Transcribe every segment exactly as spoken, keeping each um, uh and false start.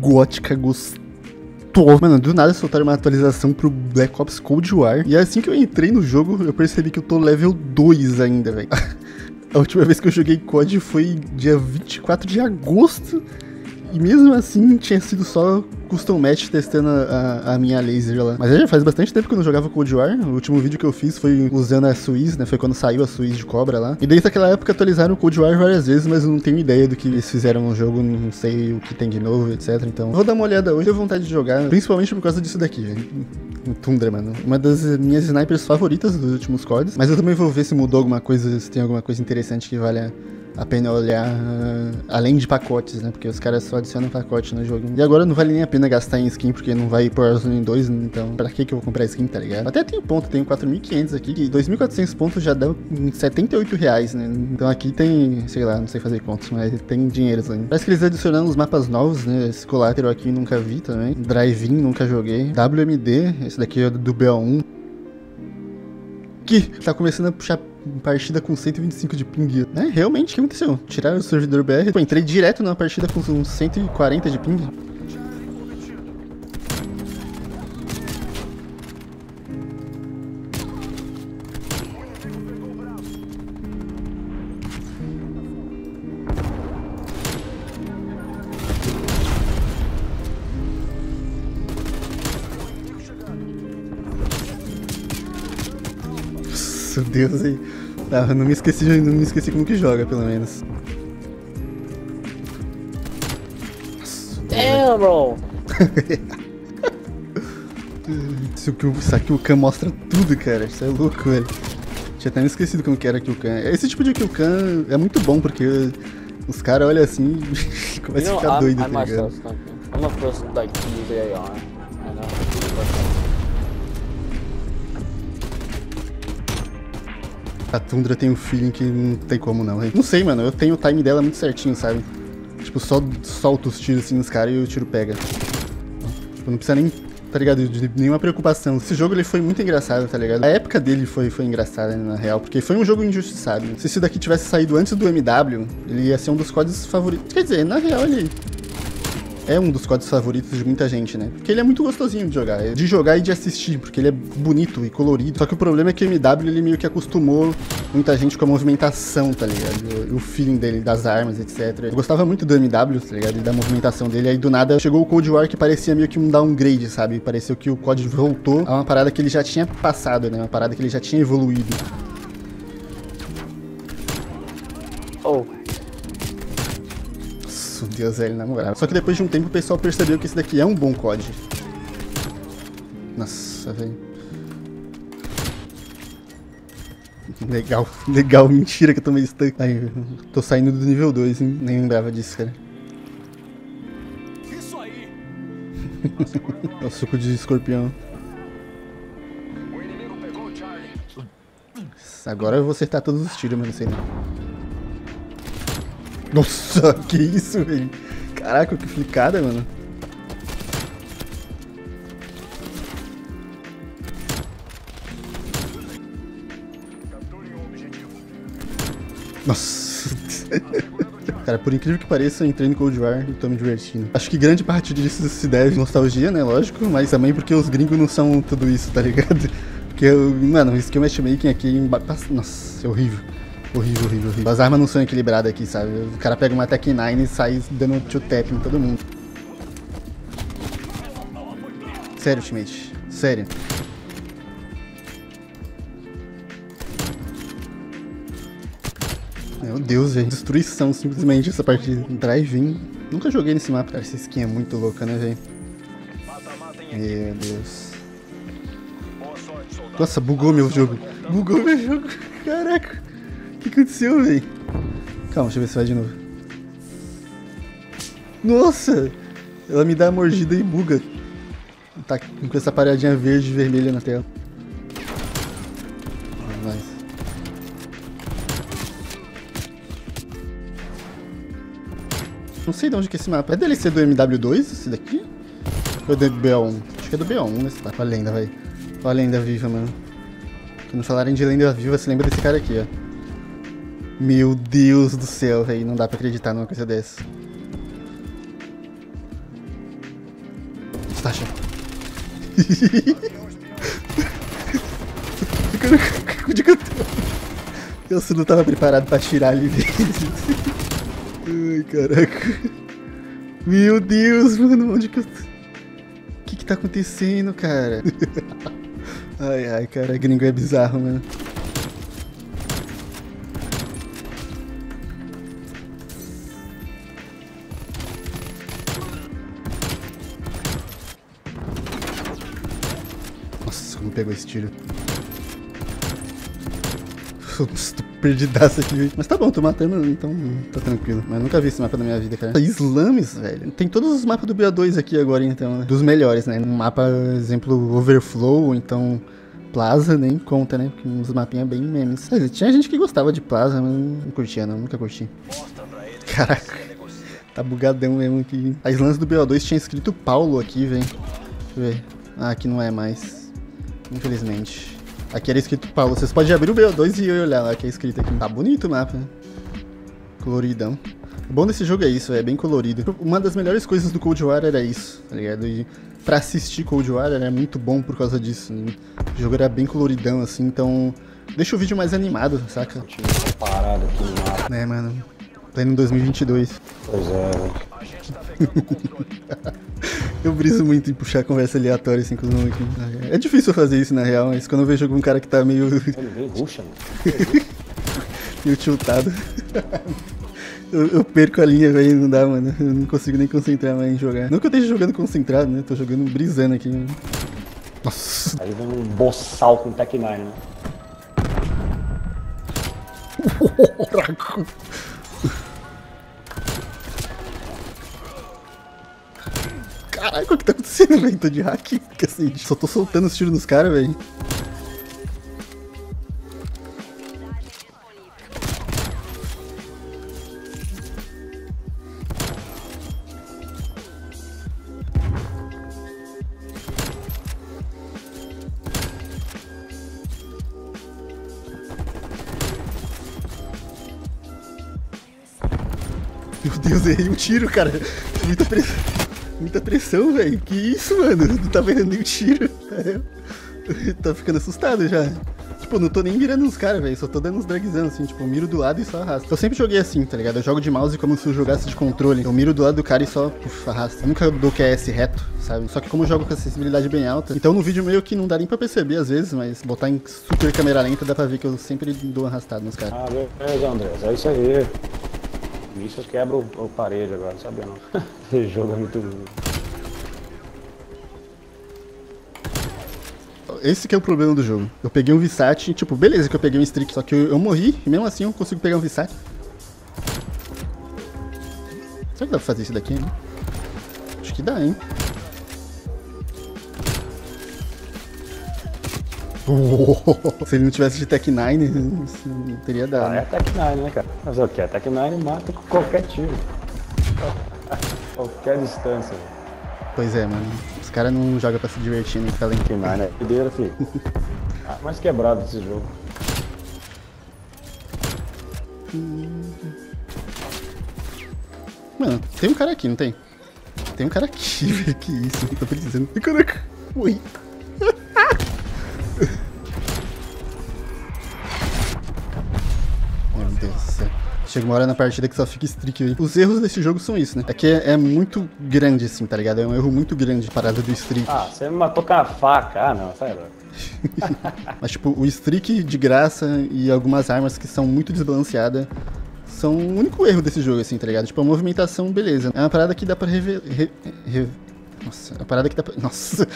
gótica gostosa. Mano, do nada soltaram uma atualização pro Black Ops Cold War. E assim que eu entrei no jogo, eu percebi que eu tô level dois ainda, velho. A última vez que eu joguei C O D foi dia vinte e quatro de agosto. E mesmo assim tinha sido só custom match testando a, a minha laser lá. Mas já faz bastante tempo que eu não jogava Cold War. O último vídeo que eu fiz foi usando a Swiss, né? Foi quando saiu a Swiss de Cobra lá. E desde aquela época atualizaram o Cold War várias vezes, mas eu não tenho ideia do que eles fizeram no jogo. Não sei o que tem de novo, etcétera. Então vou dar uma olhada hoje. Eu tenho vontade de jogar, principalmente por causa disso daqui, velho. Tundra, mano. Uma das minhas snipers favoritas dos últimos C O Ds. Mas eu também vou ver se mudou alguma coisa, se tem alguma coisa interessante que valha a pena olhar, uh, além de pacotes, né? Porque os caras só adicionam pacote no jogo. E agora não vale nem a pena gastar em skin, porque não vai ir por Warzone dois, então pra que que eu vou comprar skin, tá ligado? Até tem ponto, tem quatro mil e quinhentos aqui, que dois mil e quatrocentos pontos já dá setenta e oito reais, né? Então aqui tem, sei lá, não sei fazer contas, mas tem dinheiro lá. Parece que eles adicionaram os mapas novos, né? Esse collateral aqui nunca vi também. Drive-in, nunca joguei. W M D, esse daqui é do B O um. Que tá começando a puxar partida com cento e vinte e cinco de ping, né? Realmente, o que aconteceu? Tiraram o servidor B R. Pô, entrei direto na partida com cento e quarenta de ping. Meu Deus, aí. Ah, não me esqueci, não me esqueci como que joga, pelo menos. Damn, bro! Isso aqui o Khan mostra tudo, cara. Isso é louco, velho. Tinha até me esquecido como que era o Khan. Esse tipo de Khan é muito bom, porque os caras olham assim e começam a ficar doido, tá ligado? I'm a first, like, user A R. I know. A Tundra tem um feeling que não tem como não, hein? Não sei, mano, eu tenho o time dela muito certinho, sabe? Tipo, só solto os tiros assim nos caras e o tiro pega. Tipo, não precisa nem, tá ligado, de nenhuma preocupação. Esse jogo, ele foi muito engraçado, tá ligado? A época dele foi, foi engraçada, né, na real, porque foi um jogo injustiçado. Se isso daqui tivesse saído antes do M W, ele ia ser um dos C O Ds favoritos. Quer dizer, na real, ele é um dos C O Ds favoritos de muita gente, né? Porque ele é muito gostosinho de jogar, de jogar e de assistir, porque ele é bonito e colorido. Só que o problema é que o M W, ele meio que acostumou muita gente com a movimentação, tá ligado? O feeling dele, das armas, etcétera. Eu gostava muito do M W, tá ligado? E da movimentação dele. Aí do nada chegou o Cold War, que parecia meio que um downgrade, sabe? Pareceu que o C O D voltou a uma parada que ele já tinha passado, né? Uma parada que ele já tinha evoluído. Oh. Deus, velho, na moral. Só que depois de um tempo o pessoal percebeu que esse daqui é um bom C O D. Nossa, velho. Legal, legal, mentira que eu tomei stuck. Aí, tô saindo do nível dois, hein? Nem lembrava disso, cara. Isso aí. É o suco de escorpião. O inimigo pegou o Charlie. Agora eu vou acertar todos os tiros, mas não sei não. Nossa, que isso, velho. Caraca, que flicada, mano. Nossa. Cara, por incrível que pareça, eu entrei no Cold War e tô me divertindo. Acho que grande parte disso se deve à nostalgia, né, lógico. Mas também porque os gringos não são tudo isso, tá ligado? Porque, mano, o skill matchmaking aqui... Nossa, é horrível. Horrível, horrível, horrível. As armas não são equilibradas aqui, sabe? O cara pega uma Tech nine e sai dando two tap em todo mundo. Sério, ultimate. Sério. Meu Deus, velho. Destruição, simplesmente, essa partida. Drive-in. Nunca joguei nesse mapa. Cara, essa skin é muito louca, né, velho? Meu Deus. Nossa, bugou meu jogo. Bugou meu jogo. Caraca. O que aconteceu, velho? Calma, deixa eu ver se vai de novo. Nossa! Ela me dá a mordida e buga. Tá com essa paradinha verde e vermelha na tela. Ah, nice. Não sei de onde que é esse mapa. É D L C do M W dois, esse daqui? Ou é do B A um? Acho que é do B A um, né? Tá com a lenda, velho. Olha a lenda viva, mano. Quando falarem de lenda viva, você lembra desse cara aqui, ó. Meu Deus do céu, velho, não dá pra acreditar numa coisa dessa. Tá achando? Eu só não tava preparado pra tirar ali dentro. Ai, caraca. Meu Deus, mano, onde que eu... O que que tá acontecendo, cara? Ai, ai, cara, gringo é bizarro, mano. Nossa, como pegou esse tiro? Estou perdidaço aqui, velho. Mas tá bom, tô matando, então tá tranquilo. Mas nunca vi esse mapa na minha vida, cara. Islames, velho. Tem todos os mapas do B A dois aqui agora, então, né? Dos melhores, né? Um mapa, exemplo, Overflow, ou então Plaza, nem conta, né? Porque uns mapinhas bem memes. Mas tinha gente que gostava de Plaza, mas não curtia, não. Nunca curti. Caraca. Tá bugadão mesmo aqui. A Islames do B A dois tinha escrito Paulo aqui, velho. Deixa eu ver. Ah, aqui não é mais. Infelizmente. Aqui era escrito Paulo, vocês podem abrir o B O dois e olhar lá que é escrito aqui. Tá bonito o mapa, né? Coloridão. O bom desse jogo é isso, é bem colorido. Uma das melhores coisas do Cold War era isso, tá ligado? E pra assistir Cold War era muito bom por causa disso, né? O jogo era bem coloridão, assim, então... deixa o vídeo mais animado, saca? Eu tive uma parada aqui no mapa. Né, mano? Pleno dois mil e vinte e dois. Pois é, velho. Eu briso muito em puxar conversa aleatória assim com os maluquinhos. É difícil fazer isso na real, mas quando eu vejo algum cara que tá meio... Ele veio ruxa, mano. Meio tiltado. eu, eu perco a linha, velho, não dá, mano. Eu não consigo nem concentrar mais em jogar. Não que eu esteja jogando concentrado, né? Tô jogando brisando aqui, mano. Nossa. Aí vem um boçal com o Tech nine, né? Oraco. Caraca, o que tá acontecendo, velho? Tô de hack, assim, só tô soltando os tiros nos caras, velho. Meu Deus, errei um tiro, cara. Muita pressão. Muita pressão, velho. Que isso, mano? Não tava errando nem o tiro. Tá ficando assustado já. Tipo, não tô nem mirando nos caras, velho. Só tô dando uns dragzão, assim. Tipo, eu miro do lado e só arrasto. Eu sempre joguei assim, tá ligado? Eu jogo de mouse como se eu jogasse de controle. Eu miro do lado do cara e só puf, arrasto. Eu nunca dou Q S reto, sabe? Só que como eu jogo com acessibilidade bem alta, então no vídeo meio que não dá nem pra perceber às vezes, mas botar em super câmera lenta dá pra ver que eu sempre dou arrastado nos caras. Ah, beleza, André. É isso aí. Isso quebra o, o parede agora, não sabia não. Esse jogo é muito... Esse que é o problema do jogo. Eu peguei um V sat, tipo, beleza que eu peguei um Streak, só que eu, eu morri e mesmo assim eu consigo pegar um V sat. Será que dá pra fazer isso daqui, né? Acho que dá, hein? Se ele não tivesse de Tech nine, não teria dado. Ah, é Tech nine, né, cara? Mas o que? A Tech nine mata com qualquer tiro. Qualquer distância. Pois é, mano. Os caras não jogam pra se divertir, nem ficar lento. Tech nine é pedeira, filho. Ah, mais quebrado desse jogo. Mano, tem um cara aqui, não tem? Tem um cara aqui, velho. Que isso? Eu tô precisando. Caraca. Ui. Chega uma hora na partida que só fica streak, velho. Os erros desse jogo são isso, né? É que é, é muito grande, assim, tá ligado? É um erro muito grande, a parada do streak. Ah, você me matou com a faca. Ah, não, sai logo. Mas, tipo, o streak de graça e algumas armas que são muito desbalanceadas são o único erro desse jogo, assim, tá ligado? Tipo, a movimentação, beleza. É uma parada que dá pra rever... Re... Re... Nossa, é uma parada que dá pra... Nossa...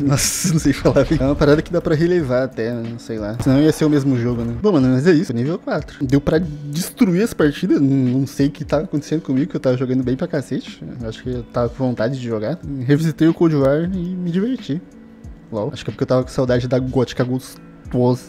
Nossa, não sei falar bem. É uma parada que dá pra relevar até, não sei lá. Senão ia ser o mesmo jogo, né? Bom, mano, mas é isso, nível quatro. Deu pra destruir as partidas. Não sei o que tá acontecendo comigo, que eu tava jogando bem pra cacete. Acho que eu tava com vontade de jogar. Revisitei o Cold War e me diverti. Uau. Acho que é porque eu tava com saudade da Gothic Ghost Wars.